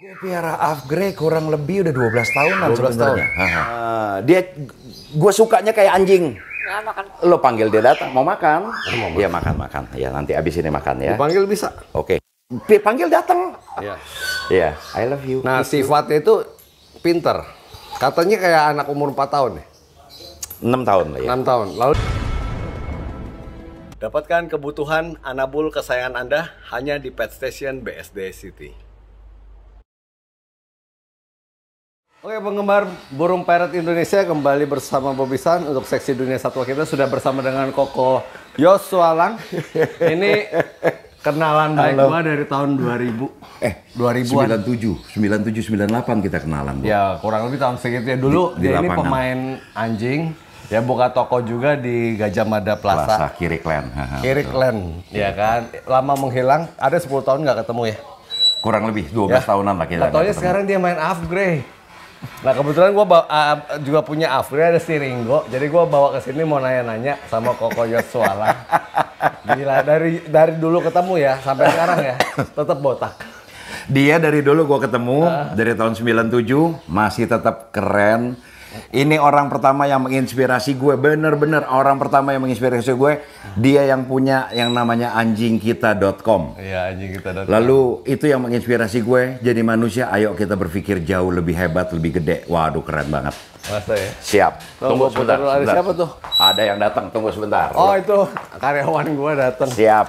Gue piara African Grey kurang lebih udah 12 tahunan sebenarnya. Dia gue sukanya kayak anjing. Nah, makan. Lo panggil dia datang, mau makan. Dia makan-makan. Ya nanti abis ini makan ya. Dipanggil bisa. Oke. Okay. Panggil datang. Iya. Yeah. I love you. Nah, sifatnya itu pinter. Katanya kayak anak umur 4 tahun ya. 6 tahun lah ya. 6 tahun. Lalu dapatkan kebutuhan anabul kesayangan Anda hanya di Pet Station BSD City. Oke penggemar burung parrot Indonesia, kembali bersama Bobby Sant untuk seksi dunia satwa. Kita sudah bersama dengan Koko Yosua Lang. Ini kenalan baik gua dari tahun 2000. 97, 98 kita kenalan. Bro. Ya kurang lebih tahun segitu ya. Dulu dia ini pemain anjing. Ya buka toko juga di Gajah Mada Plaza. Kiri Klan. Ya kan. Lama menghilang. Ada 10 tahun nggak ketemu ya? Kurang lebih 12 tahunan lah kita. Katanya sekarang dia main African Grey. Nah kebetulan gue juga punya African, ada si Ringo, jadi gue bawa ke sini mau nanya-nanya sama Koko Yosua Lang. Gila, dari dulu ketemu ya, sampai sekarang ya, tetap botak. Dia dari dulu gue ketemu, dari tahun 97, masih tetap keren. Ini orang pertama yang menginspirasi gue, bener-bener orang pertama yang menginspirasi gue. Dia yang punya yang namanya anjingkita.com. Iya, anjingkita.com. Lalu itu yang menginspirasi gue jadi manusia. Ayo kita berpikir jauh lebih hebat, lebih gede. Waduh, keren banget. Masa ya? Siap. Tunggu sebentar. Siapa tuh? Ada yang datang. Tunggu sebentar. Oh, itu karyawan gue datang. Siap.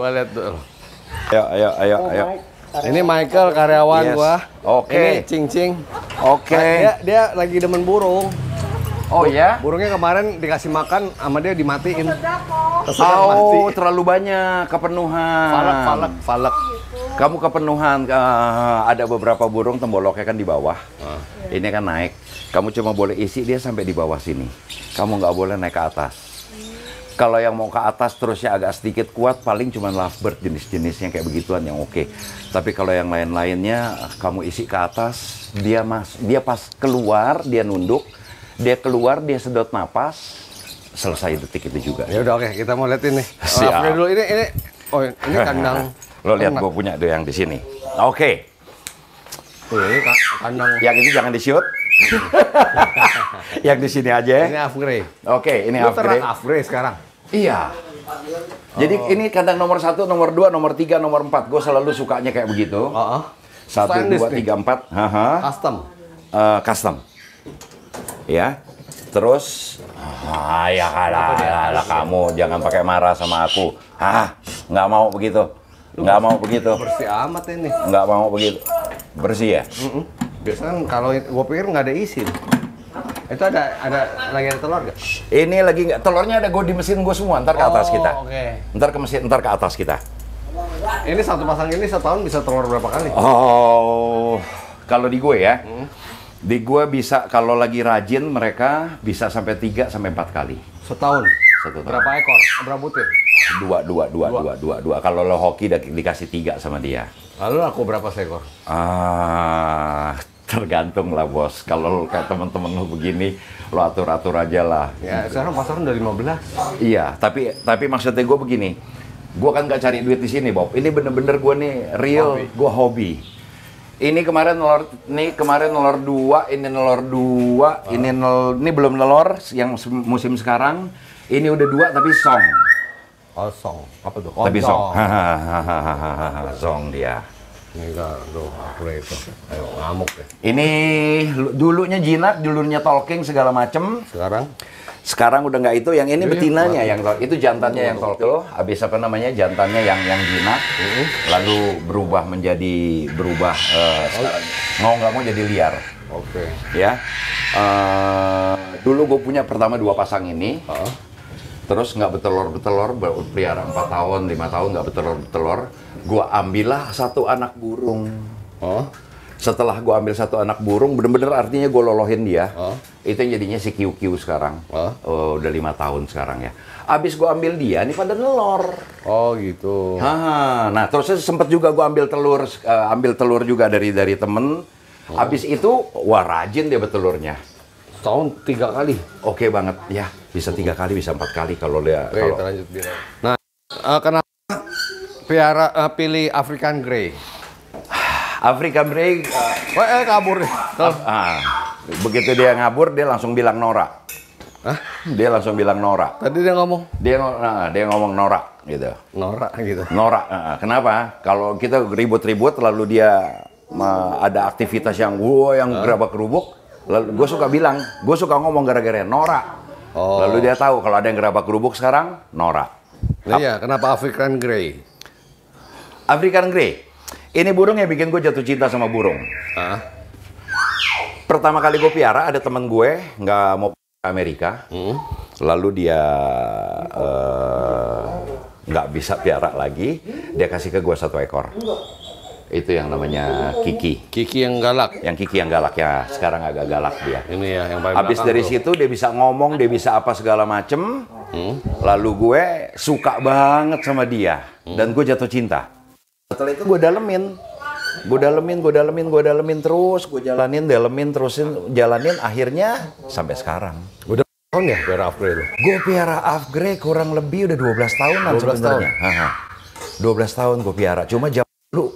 Gue lihat dulu. Ayo. Ini Michael, karyawan gua. Oke. Ini Cing-Cing. Oke. Dia lagi demen burung. Oh ya? Burungnya kemarin dikasih makan sama dia dimatiin. Oh, terlalu banyak, kepenuhan. Falek. Kamu kepenuhan. Ada beberapa burung temboloknya kan di bawah. Ini kan naik. Kamu cuma boleh isi dia sampai di bawah sini. Kamu nggak boleh naik ke atas. Kalau yang mau ke atas terusnya agak sedikit kuat, paling cuma lovebird jenis-jenisnya kayak begituan yang oke. Tapi kalau yang lain-lainnya, kamu isi ke atas, dia pas keluar, dia nunduk, dia keluar, dia sedot napas, selesai detik itu juga. Ya udah oke, kita mau lihat ini. Siap. Dulu ini kandang. Lo lihat gue punya yang di sini. Oke. Ini kandang. Yang itu jangan di-shoot. Yang di sini aja. Ini Afgrey. Oke, ini Afgrey. Afgrey sekarang. Iya. Jadi ini kandang nomor 1, nomor 2, nomor 3, nomor 4. Gue selalu sukanya kayak begitu. 1, 2, 3, 4. Custom. Custom. Ya. Terus. Ya lah kamu jangan pakai marah sama aku. Nggak mau begitu. Nggak mau begitu. Bersih amat ini. Nggak mau begitu. Bersih ya. Biasanya kalau gue pikir nggak ada isi. Itu ada lagi ada telur nggak? Ini lagi nggak. Telurnya ada gue di mesin gue semua. Ntar ke atas kita. Okay. Ntar ke mesin. Ntar ke atas kita. Ini satu pasang ini setahun bisa telur berapa kali? Oh, kalau di gue ya, di gue bisa kalau lagi rajin mereka bisa sampai 3 sampai 4 kali. Setahun. Berapa ekor? Berapa butir? Dua. Kalau lo hoki dikasih 3 sama dia. Lalu aku berapa seekor? Tergantung lah bos. Kalau kayak temen-temen lo begini, lo atur-atur aja lah. Ya, sekarang pasaran udah 15. Iya, tapi maksudnya gue begini. Gue kan gak cari duit di sini, Bob. Ini bener-bener gue nih real, gue hobi. Ini kemarin nelor, ini nelor dua, ini belum nelor yang musim sekarang. Ini udah 2 tapi song. Oh song, apa tuh? Tapi song. Song dia. Ini kan, Afgrey itu. Ayo ngamuk deh. Ini dulunya jinak, dulunya talking segala macem. Sekarang udah nggak itu. Yang ini betinanya, yang itu jantannya yang talking. Habis apa namanya jantannya yang jinak. Lalu berubah menjadi mau nggak mau jadi liar. Oke. Ya. Dulu gue punya pertama 2 pasang ini. Terus nggak bertelur, pelihara 4 tahun, 5 tahun nggak bertelur. Gua ambillah 1 anak burung. Setelah gua ambil 1 anak burung, bener-bener artinya gua lolohin dia. Itu yang jadinya si QQ sekarang. Udah 5 tahun sekarang ya. Abis gua ambil dia, ini pada nelor. Oh gitu. Nah terus sempet juga gua ambil telur juga dari temen. Abis itu, wah rajin dia bertelurnya. Tahun 3 kali. Oke banget ya. Bisa 3 kali, bisa 4 kali kalau dia. Nah, kenapa pilih African Grey? African Grey kabur. Begitu dia ngabur, dia langsung bilang Nora. Hah? Dia langsung bilang Nora. Tadi dia ngomong? Dia ngomong Nora gitu. Nora gitu? Nora. Kenapa? Kalau kita ribut-ribut lalu dia ada aktivitas yang gerabak kerubuk. Lalu gue suka bilang, gue suka ngomong gara-gara Nora. Oh. Lalu dia tahu kalau ada yang gerabak kerubuk sekarang, Nora. Nah, iya, kenapa African Grey? African Grey? Ini burung yang bikin gue jatuh cinta sama burung. Pertama kali gue piara, ada temen gue nggak mau ke Amerika, lalu dia nggak bisa piara lagi, dia kasih ke gue satu ekor. Itu yang namanya Kiki. Kiki yang galak? Yang Kiki yang galak, ya sekarang agak galak dia. Ini ya yang paling abis dari situ dia bisa ngomong, dia bisa apa segala macem, lalu gue suka banget sama dia, dan gue jatuh cinta. Setelah itu gue dalemin. Gue dalemin terus, gue jalanin, akhirnya sampai sekarang. Udah tahun ya piara Af Grey? Gue piara Af Grey kurang lebih udah 12 tahunan sebenarnya. 12 tahun gue piara, cuma jauh dulu.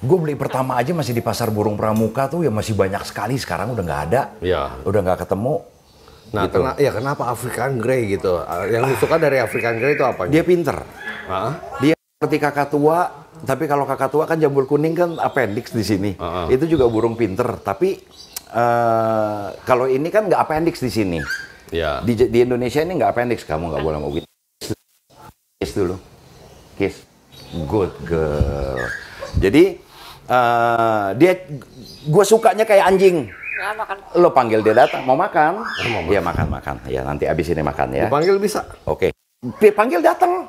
Gue beli pertama aja masih di pasar burung Pramuka tuh, ya masih banyak sekali, sekarang udah nggak ada. Ya. Udah nggak ketemu. Nah, gitu. kenapa African Grey gitu? Yang disuka dari African Grey itu apa? Dia pinter. Dia seperti kakak tua. Tapi kalau kakak tua kan jambul kuning kan appendix di sini. Itu juga burung pinter. Tapi kalau ini kan nggak appendix di sini. Di Indonesia ini nggak appendix. Kamu nggak boleh mau gitu. Kiss dulu. Kiss. Good girl. Jadi gue sukanya kayak anjing. Lo panggil dia datang. Mau makan? Dia makan. Ya nanti abis ini makan ya. Dipanggil bisa. Oke. Dia panggil datang,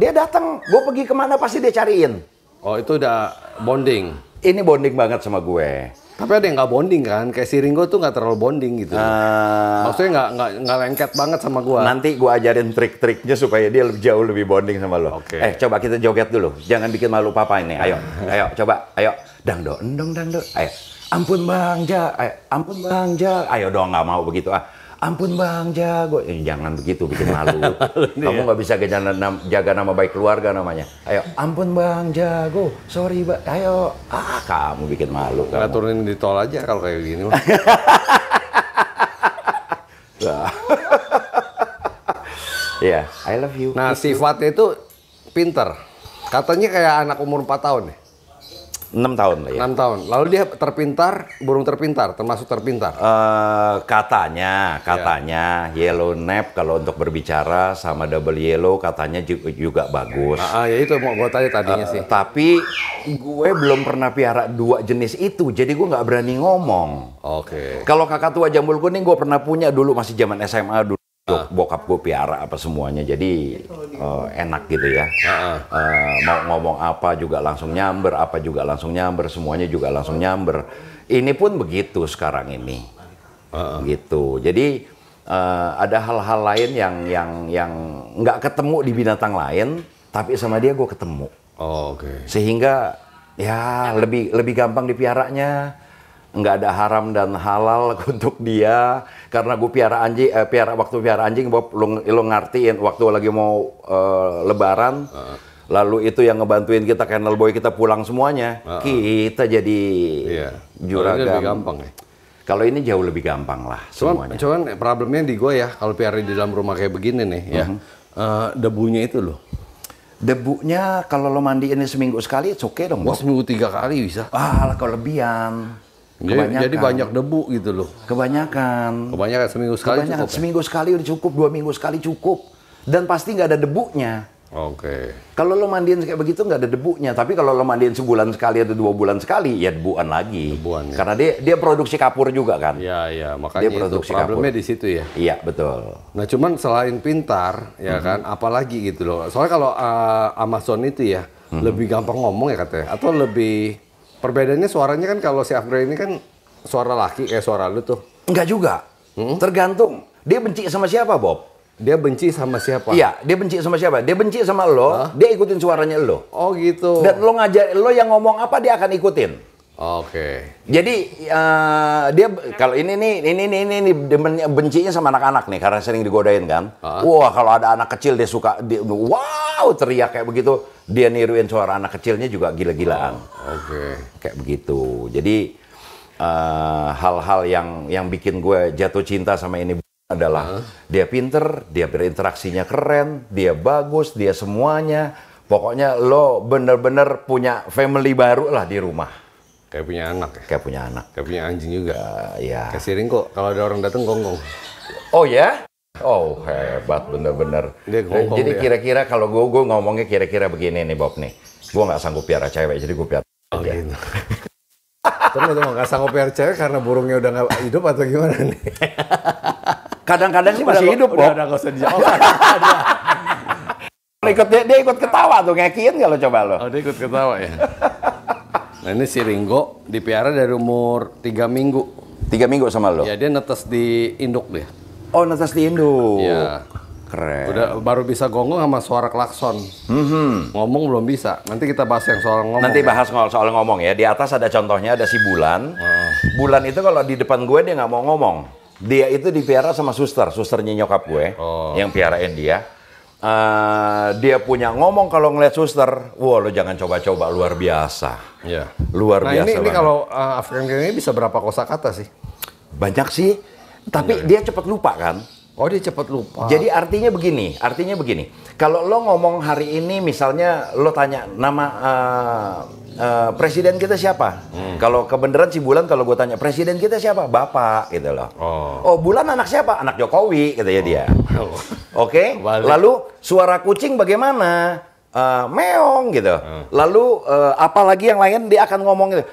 dia datang. Gue pergi kemana pasti dia cariin. Oh itu udah bonding. Ini bonding banget sama gue. Tapi ada yang nggak bonding kan? Kayak si Ringo tuh nggak terlalu bonding gitu. Maksudnya nggak lengket banget sama gue. Nanti gue ajarin trik-triknya supaya dia jauh lebih bonding sama lo. Coba kita joget dulu. Jangan bikin malu papa ini. Ayo, ayo, coba, ayo. Dangdo, endong, dangdo. Ayo. Ampun bang Ja, ayo. Ampun bang Ja. Ayo dong, nggak mau begitu ah. Ampun bang jago, jangan begitu bikin malu. Kamu nggak bisa jaga nama baik keluarga namanya. Ayo, ampun bang jago, sorry bang, ayo. Kamu bikin malu. Kamu turunin di tol aja kalau kayak gini. Ya, I love you. Nah sifatnya itu pinter. Katanya kayak anak umur 4 tahun nih. 6 tahun lah ya. 6 tahun. Lalu dia terpintar, burung terpintar, termasuk terpintar. Katanya yellow nap kalau untuk berbicara sama double yellow katanya juga bagus. Ya itu mau gue tanya tadinya sih. Tapi gue belum pernah piara dua jenis itu, jadi gue nggak berani ngomong. Kalau kakak tua jambul kuning gue pernah punya dulu masih zaman SMA dulu. Bokap gue piara apa semuanya, jadi enak gitu ya. Mau ngomong apa juga langsung nyamber, apa juga langsung nyamber, semuanya juga langsung nyamber. Ini pun begitu sekarang ini, gitu. Jadi ada hal-hal lain yang nggak ketemu di binatang lain, tapi sama dia gue ketemu. Sehingga ya lebih gampang dipiaranya. Nggak ada haram dan halal untuk dia karena gue piara anjing waktu piara anjing Bob, lo ngertiin waktu lagi mau lebaran lalu itu yang ngebantuin kita kennel boy kita pulang semuanya kita jadi juragan. Lebih gampang ya? Kalau ini jauh lebih gampang lah semuanya. Cuman problemnya di gue ya kalau piara di dalam rumah kayak begini nih ya debunya itu loh. Debunya kalau lo mandiinnya seminggu sekali it's okay dong Bob. Seminggu 3 kali bisa. Kalau lebihan. Jadi banyak debu gitu loh. Kebanyakan seminggu sekali cukup. Seminggu sekali udah cukup, 2 minggu sekali cukup. Dan pasti nggak ada debunya. Kalau lo mandiin kayak begitu nggak ada debunya. Tapi kalau lo mandiin sebulan sekali atau 2 bulan sekali, ya debuan lagi. Karena dia produksi kapur juga kan. Makanya dia produksi kapur. Problemnya di situ ya. Iya betul. Nah cuman selain pintar, ya kan, apalagi gitu loh. Soalnya kalau Amazon itu ya lebih gampang ngomong ya katanya, atau lebih. Perbedaannya suaranya kan kalau si Af Grey ini kan suara laki kayak suara lu tuh. Enggak juga. Tergantung. Dia benci sama siapa, Bob? Dia benci sama siapa? Iya, dia benci sama siapa? Dia benci sama lo, dia ikutin suaranya lo. Dan lo yang ngomong apa dia akan ikutin. Oke. Jadi dia kalau ini bencinya sama anak-anak nih karena sering digodain kan. Wah, kalau ada anak kecil dia suka dia, wow, teriak kayak begitu. Dia niruin suara anak kecilnya juga gila-gilaan. Oh, oke. Kayak begitu. Jadi hal-hal yang bikin gue jatuh cinta sama ini adalah dia pinter, dia berinteraksinya keren, dia bagus, dia semuanya. Pokoknya lo bener-bener punya family baru lah di rumah. Kayak punya anak ya? Kayak punya anak. Kayak punya anjing juga? Ya. Kayak si Ringo, kalau ada orang datang gonggong. Oh ya? Oh hebat, bener-bener. Jadi kira-kira kalau gue ngomongnya kira-kira begini nih Bob nih. Gue nggak sanggup piara cewek, jadi gue piara aja. Terus nggak sanggup piara cewek karena burungnya udah nggak hidup atau gimana nih? Kadang-kadang sih masih hidup Bob. Udah nggak usah dijawab. Dia ikut ketawa tuh, ngekiin kalau coba lo. Oh dia ikut ketawa ya? Nah ini si Ringo dipiara dari umur 3 minggu. 3 minggu sama lo? Ya dia netes di induk dia. Oh netes di induk? Iya. Keren. Udah, baru bisa gonggong sama suara klakson. Ngomong belum bisa. Nanti kita bahas yang soal ngomong. Nanti bahas soal ngomong ya. Di atas ada contohnya, ada si Bulan. Bulan itu kalau di depan gue dia nggak mau ngomong. Dia itu dipiara sama suster. Susternya nyokap gue yang piarain dia. Dia punya ngomong kalau ngeliat suster, wah lo jangan coba-coba, luar biasa. Iya. Luar biasa. Nah ini kalau African Grey ini bisa berapa kosakata sih? Banyak sih, tapi dia cepat lupa kan? Oh dia cepat lupa. Jadi artinya begini, kalau lo ngomong hari ini misalnya lo tanya nama presiden kita siapa? Kalau kebenaran si Bulan kalau gue tanya presiden kita siapa? Bapak gitu loh. Oh Bulan anak siapa? Anak Jokowi gitu ya dia. Oke, lalu suara kucing bagaimana? Meong gitu. Lalu apalagi yang lain dia akan ngomong gitu.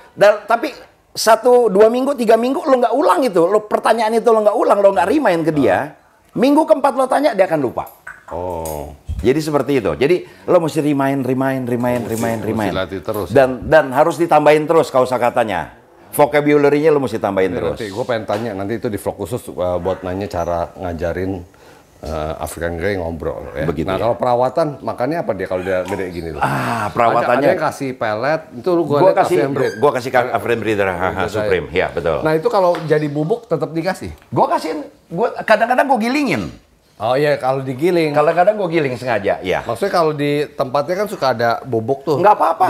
Tapi 1, 2 minggu, 3 minggu lo nggak ulang itu. Lo pertanyaan itu lo nggak ulang, lo nggak remind ke dia. Minggu keempat lo tanya dia akan lupa. Oh. Jadi seperti itu. Jadi lo mesti remind. Dilatih terus. Dan harus ditambahin terus kosakatanya. Vocabulary-nya lo mesti tambahin terus. Nanti gue pengen tanya nanti itu di vlog khusus buat nanya cara ngajarin African Grey ngobrol ya. Begitu, nah ya. Kalau perawatan makannya apa dia kalau dia gede gini loh? Perawatannya ada yang kasih pelet itu lu gua kasih African Breed. Gua kasih African Breeder Supreme. Ya betul. Nah itu kalau jadi bubuk tetap dikasih. Gua kasihin, kadang-kadang gua gilingin. Oh iya kalau digiling. Kadang-kadang gua giling sengaja, ya. Maksudnya kalau di tempatnya kan suka ada bubuk tuh. Nggak apa-apa,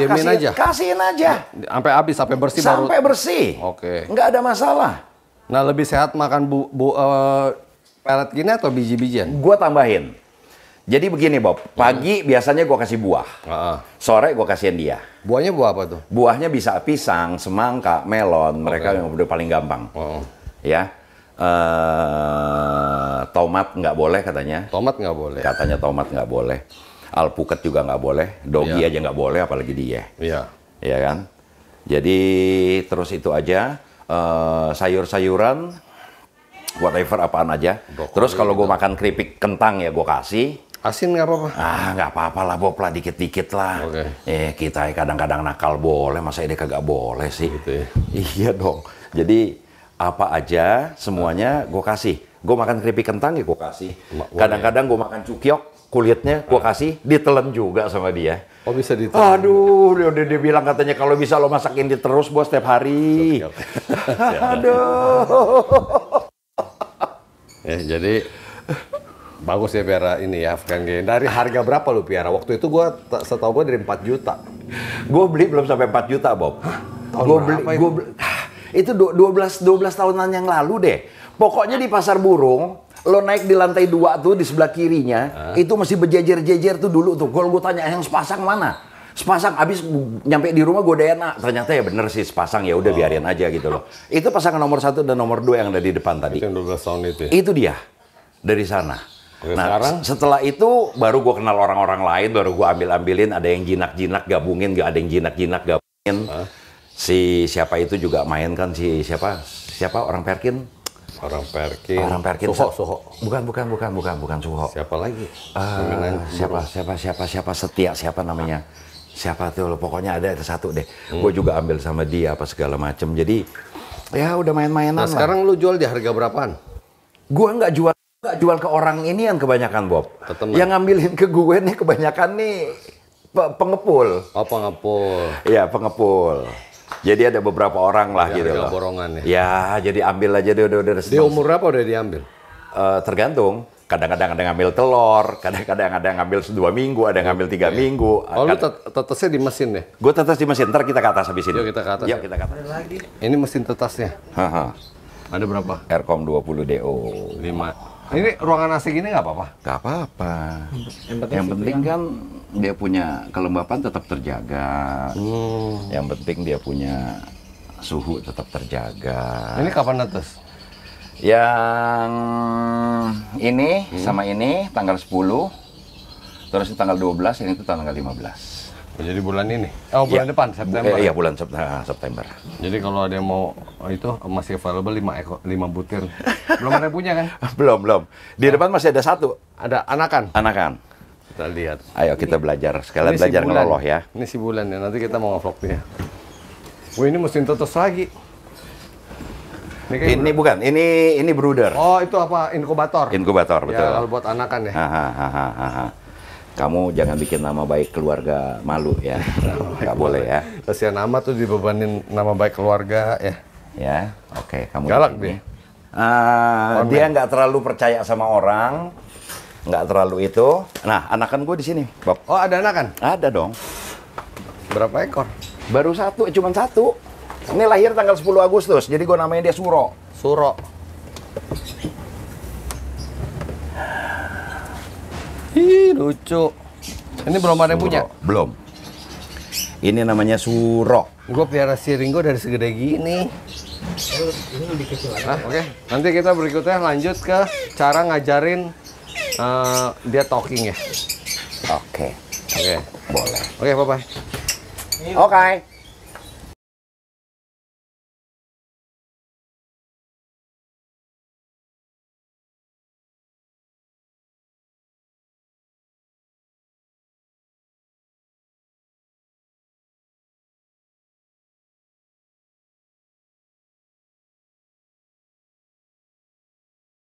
kasihin aja. Sampai habis, sampai bersih baru. Sampai bersih. Oke. Nggak ada masalah. Nah, lebih sehat makan pelet gini atau biji-bijian? Gue tambahin. Jadi begini Bob, pagi biasanya gue kasih buah. Sore gue kasihin dia. Buahnya buah apa tuh? Buahnya bisa pisang, semangka, melon. Mereka yang udah paling gampang. Ya, tomat nggak boleh katanya. Tomat nggak boleh. Katanya tomat nggak boleh. Alpukat juga nggak boleh. Dogi aja nggak boleh, apalagi dia. Iya. Iya kan? Jadi terus itu aja sayur-sayuran. Whatever apaan aja. Bokor terus kalau gue makan keripik kentang ya gue kasih. Asin nggak apa-apa? Nggak apa-apa lah Bob lah, dikit-dikit lah. Kita kadang-kadang nakal boleh, masa ini kagak boleh sih? Gitu ya? Iya dong. Jadi apa aja semuanya gue kasih. Gue makan keripik kentang ya gue kasih. Kadang-kadang gue makan cukiok, kulitnya gue kasih, ditelen juga sama dia. Oh bisa ditelen? Aduh, dia bilang katanya kalau bisa lo masakin dia terus bos setiap hari. Aduh. Ya, jadi bagus ya piara ini ya African Grey. Dari harga berapa lu piara? Waktu itu gua setahu gua dari 4 juta. Gua beli belum sampai 4 juta, Bob. Gua beli itu 12 tahunan yang lalu deh. Pokoknya di pasar burung, lo naik di lantai 2 tuh di sebelah kirinya, itu masih berjejer-jejer tuh dulu tuh. Gua tanya yang sepasang mana? Sepasang, abis nyampe di rumah gue DNA. Ternyata ya bener sih sepasang, ya udah biarin aja gitu loh. Itu pasangan nomor 1 dan nomor 2 yang ada di depan tadi. Itu yang 12 tahun itu ya? Itu dia, dari sana. Oke, nah sekarang? Setelah itu baru gue kenal orang-orang lain, baru gue ambil-ambilin, ada yang jinak-jinak gabungin, ada yang jinak-jinak gabungin. Si siapa itu juga main kan, si siapa orang Perkin? Orang Perkin. Suho. Bukan Suho. Siapa lagi? Siapa siapa namanya? Siapa tuh, pokoknya ada satu deh. Gue juga ambil sama dia apa segala macem. Jadi ya udah main-mainan. Nah sekarang lu jual di harga berapaan? Gue nggak jual ke orang ini yang kebanyakan Bob. Keteman. Yang ngambilin ke gue nih kebanyakan nih pengepul. Oh pengepul. Iya pengepul. Jadi ada beberapa orang lah gitu loh. Borongan ya. Ya, jadi ambil aja udah di umur berapa udah diambil? Tergantung. Kadang-kadang ada ngambil telur, kadang-kadang ada ngambil 2 minggu, ada ngambil 3 minggu. Oh, lu tetesnya di mesin ya? Gue tetes di mesin, ntar kita ke atas habis ini. Yuk kita ke atas. Yuk kita ke atas. Ini mesin tetasnya? Haha. Ada berapa? Rcom 20 DO. 5. Ini ruangan AC gini nggak apa-apa? Nggak apa-apa. Yang penting kan dia punya kelembapan tetap terjaga. Yang penting dia punya suhu tetap terjaga. Ini kapan netes? Yang ini sama ini tanggal 10. Terus tanggal 12, ini tuh tanggal 15. Oh, jadi bulan ini? Oh, bulan depan, September? Iya, bulan September. Jadi kalau ada yang mau itu masih available 5 butir. Belum ada punya kan? Belum. Di depan masih ada satu. Ada anakan? Anakan. Kita lihat. Ayo kita belajar. Sekalian ini belajar ngeloloh ya. Ini si Bulan ya, nanti kita mau nge-vlog dia. Wah, ini mesin tetes lagi. Ini bukan, ini brooder. Oh, itu apa? Inkubator? Inkubator, betul. Ya, kalau buat anakan ya. Kamu jangan bikin nama baik keluarga malu ya. Nggak boleh ya. Kasihan amat tuh dibebanin nama baik keluarga ya. Ya, oke. Kamu galak dia. Dia nggak terlalu percaya sama orang, nggak terlalu itu. Nah, anakan gue di sini, Bob. Oh, ada anakan? Ada dong. Berapa ekor? Baru satu, cuma satu. Ini lahir tanggal 10 Agustus, jadi gue namanya dia Suro. Suro. Ih, lucu. Ini belum ada yang punya? Belum. Ini namanya Suro. Gue pelihara si Ringo dari segede gini. Ini lebih kecil lagi. Oke. Nanti kita berikutnya lanjut ke cara ngajarin dia talking ya. Oke. Boleh. Oke, bye-bye. Oke.